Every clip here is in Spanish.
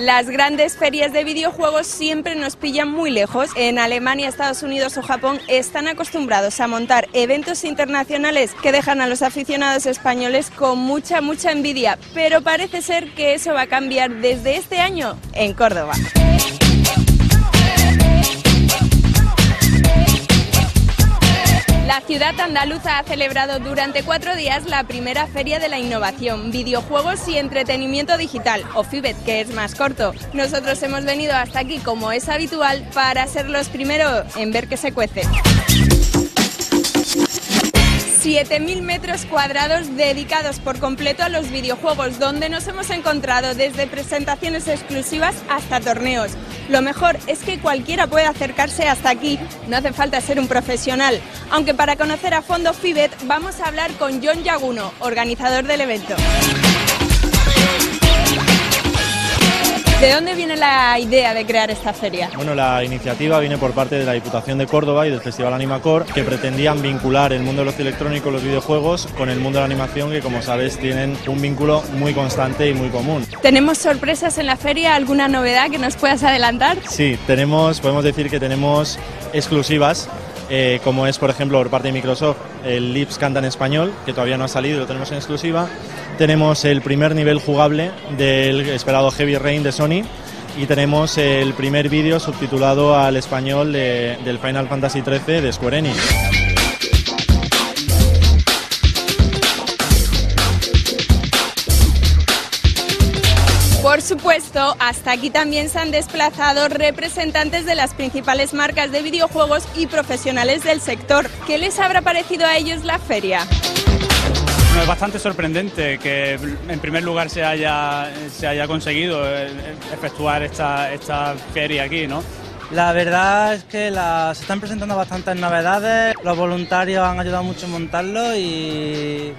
las grandes ferias de videojuegos siempre nos pillan muy lejos. En Alemania, Estados Unidos o Japón están acostumbrados a montar eventos internacionales que dejan a los aficionados españoles con mucha envidia, pero parece ser que eso va a cambiar desde este año en Córdoba. La ciudad andaluza ha celebrado durante 4 días la primera Feria de la Innovación, Videojuegos y Entretenimiento Digital, o FIVED, que es más corto. Nosotros hemos venido hasta aquí, como es habitual, para ser los primeros en ver qué se cuece. 7.000 metros cuadrados dedicados por completo a los videojuegos, donde nos hemos encontrado desde presentaciones exclusivas hasta torneos. Lo mejor es que cualquiera puede acercarse hasta aquí, no hace falta ser un profesional. Aunque para conocer a fondo FIVED vamos a hablar con John Jaguno, organizador del evento. ¿De dónde viene la idea de crear esta feria? Bueno, la iniciativa viene por parte de la Diputación de Córdoba y del Festival Animacor, que pretendían vincular el mundo del ocio electrónico, los videojuegos, con el mundo de la animación, que como sabéis tienen un vínculo muy constante y muy común. ¿Tenemos sorpresas en la feria? ¿Alguna novedad que nos puedas adelantar? Sí, podemos decir que tenemos exclusivas, como es por ejemplo por parte de Microsoft el Lips Canta en Español, que todavía no ha salido y lo tenemos en exclusiva. Tenemos el primer nivel jugable del esperado Heavy Rain de Sony y tenemos el primer vídeo subtitulado al español del Final Fantasy XIII de Square Enix. Por supuesto, hasta aquí también se han desplazado representantes de las principales marcas de videojuegos y profesionales del sector. ¿Qué les habrá parecido a ellos la feria? Es bastante sorprendente que en primer lugar se haya conseguido efectuar esta feria aquí, ¿no? La verdad es que se están presentando bastantes novedades, los voluntarios han ayudado mucho a montarlo y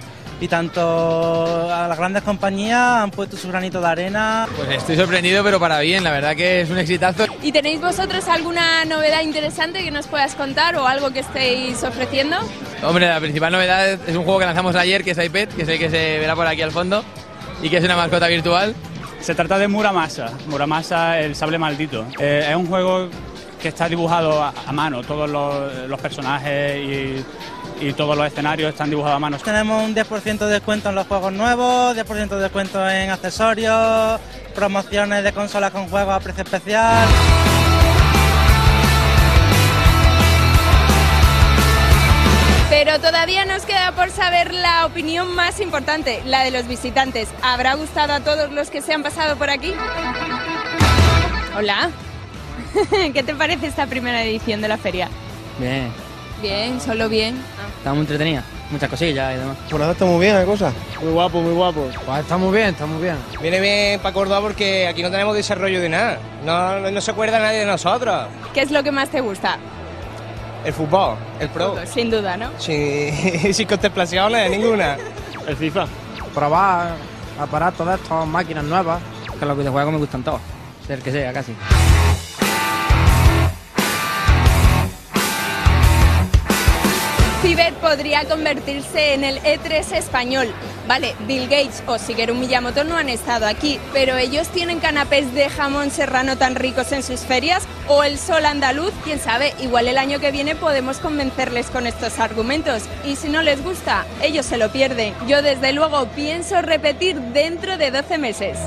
tanto a las grandes compañías han puesto su granito de arena. Pues estoy sorprendido, pero para bien, la verdad que es un exitazo. ¿Y tenéis vosotros alguna novedad interesante que nos puedas contar o algo que estéis ofreciendo? Hombre, la principal novedad es un juego que lanzamos ayer, que es iPad, que es el que se verá por aquí al fondo, y que es una mascota virtual. Se trata de Muramasa, el sable maldito. Es un juego que está dibujado a mano, todos los personajes y todos los escenarios están dibujados a mano. Tenemos un 10% de descuento en los juegos nuevos, 10% de descuento en accesorios, promociones de consolas con juegos a precio especial. Pero todavía nos queda por saber la opinión más importante, la de los visitantes. ¿Habrá gustado a todos los que se han pasado por aquí? Hola, ¿qué te parece esta primera edición de la feria? Bien. Bien, solo bien. Está muy entretenida, muchas cosillas y demás. Bueno, está muy bien la cosa. Muy guapo, muy guapo. Pues está muy bien, está muy bien. Viene bien para Córdoba porque aquí no tenemos desarrollo de nada. No se acuerda nadie de nosotros. ¿Qué es lo que más te gusta? El fútbol, el pro. Sin duda, ¿no? Sí, sin contemplaciones, ninguna. El FIFA. Probar aparatos de estos, máquinas nuevas, que los videojuegos me gustan todos, ser que sea casi. FIVED podría convertirse en el E3 español. Vale, Bill Gates o Shigeru Miyamoto no han estado aquí, pero ellos tienen canapés de jamón serrano tan ricos en sus ferias, o el sol andaluz, quién sabe, igual el año que viene podemos convencerles con estos argumentos. Y si no les gusta, ellos se lo pierden. Yo desde luego pienso repetir dentro de 12 meses.